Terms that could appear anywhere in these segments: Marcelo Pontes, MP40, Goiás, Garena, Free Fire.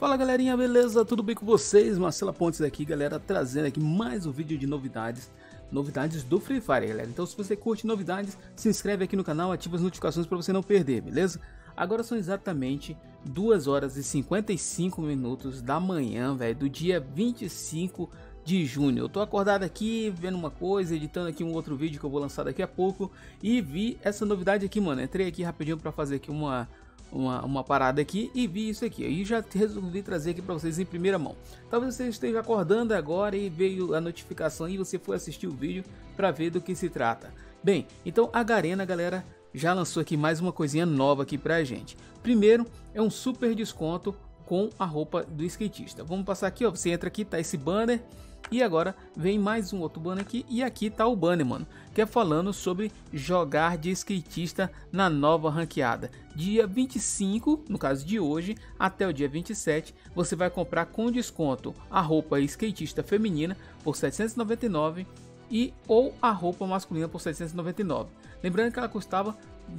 Fala galerinha, beleza? Tudo bem com vocês? Marcelo Pontes aqui, galera, trazendo aqui mais um vídeo de novidades do Free Fire, galera. Então se você curte novidades, se inscreve aqui no canal, ativa as notificações para você não perder, beleza? Agora são exatamente 2 horas e 55 minutos da manhã, velho, do dia 25 de junho. Eu tô acordado aqui, vendo uma coisa, editando aqui um outro vídeo que eu vou lançar daqui a pouco e vi essa novidade aqui, mano. Entrei aqui rapidinho para fazer aqui uma parada aqui e vi isso aqui e já resolvi trazer aqui para vocês em primeira mão. Talvez você esteja acordando agora e veio a notificação e você foi assistir o vídeo para ver do que se trata. Bem, então a Garena, galera, já lançou aqui mais uma coisinha nova aqui pra gente. Primeiro é um super desconto com a roupa do skatista. Vamos passar aqui, ó, você entra aqui, tá esse banner e agora vem mais um outro banner aqui e aqui tá o banner, mano, que é falando sobre jogar de skatista na nova ranqueada. Dia 25, no caso de hoje, até o dia 27, você vai comprar com desconto a roupa skatista feminina por 799 e ou a roupa masculina por 799. Lembrando que ela custava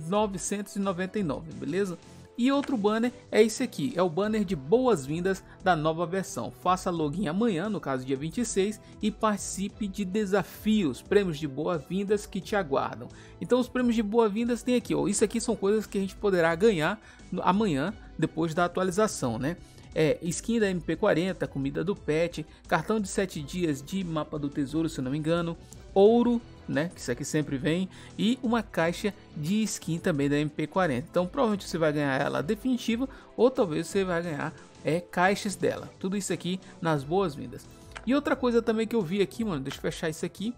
999, beleza? E outro banner é esse aqui, é o banner de boas-vindas da nova versão. Faça login amanhã, no caso dia 26, e participe de desafios, prêmios de boas-vindas que te aguardam. Então os prêmios de boas-vindas tem aqui, ó, isso aqui são coisas que a gente poderá ganhar amanhã, depois da atualização, né? É skin da MP40, comida do pet, cartão de 7 dias de mapa do tesouro, se não me engano, ouro, né, que isso aqui sempre vem, e uma caixa de skin também da MP40. Então provavelmente você vai ganhar ela definitiva ou talvez você vai ganhar caixas dela. Tudo isso aqui nas boas-vindas. E outra coisa também que eu vi aqui, mano, deixa eu fechar isso aqui,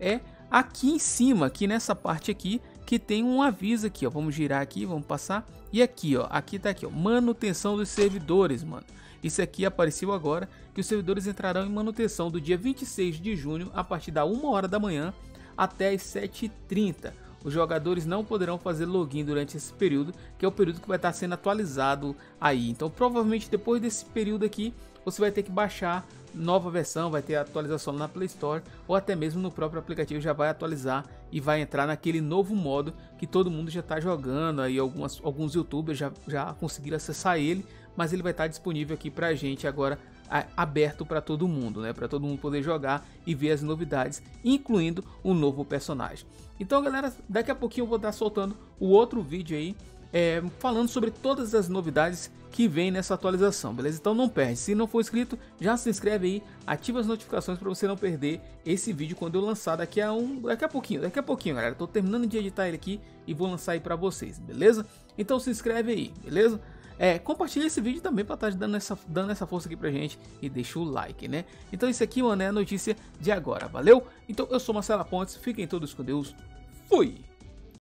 é aqui em cima, aqui nessa parte aqui, que tem um aviso aqui, ó. Vamos girar aqui, vamos passar. E aqui, ó, aqui tá aqui, ó, manutenção dos servidores, mano. Isso aqui apareceu agora, que os servidores entrarão em manutenção do dia 26 de junho, a partir da 1 hora da manhã até as 7h30. Os jogadores não poderão fazer login durante esse período, que é o período que vai estar sendo atualizado aí. Então, provavelmente, depois desse período aqui, você vai ter que baixar nova versão, vai ter atualização na Play Store, ou até mesmo no próprio aplicativo já vai atualizar e vai entrar naquele novo modo que todo mundo já está jogando, aí alguns youtubers já conseguiram acessar ele, mas ele vai estar disponível aqui pra gente agora, aberto para todo mundo, né? Para todo mundo poder jogar e ver as novidades, incluindo um novo personagem. Então, galera, daqui a pouquinho eu vou estar soltando o outro vídeo aí, falando sobre todas as novidades que vem nessa atualização, beleza? Então não perde, se não for inscrito, já se inscreve aí, ativa as notificações para você não perder esse vídeo quando eu lançar daqui a pouquinho, galera. Tô terminando de editar ele aqui e vou lançar aí para vocês, beleza? Então se inscreve aí, beleza? Compartilha esse vídeo também para estar dando essa força aqui pra gente e deixa o like, né? Então isso aqui, mano, é a notícia de agora, valeu? Então eu sou Marcelo Pontes, fiquem todos com Deus, fui!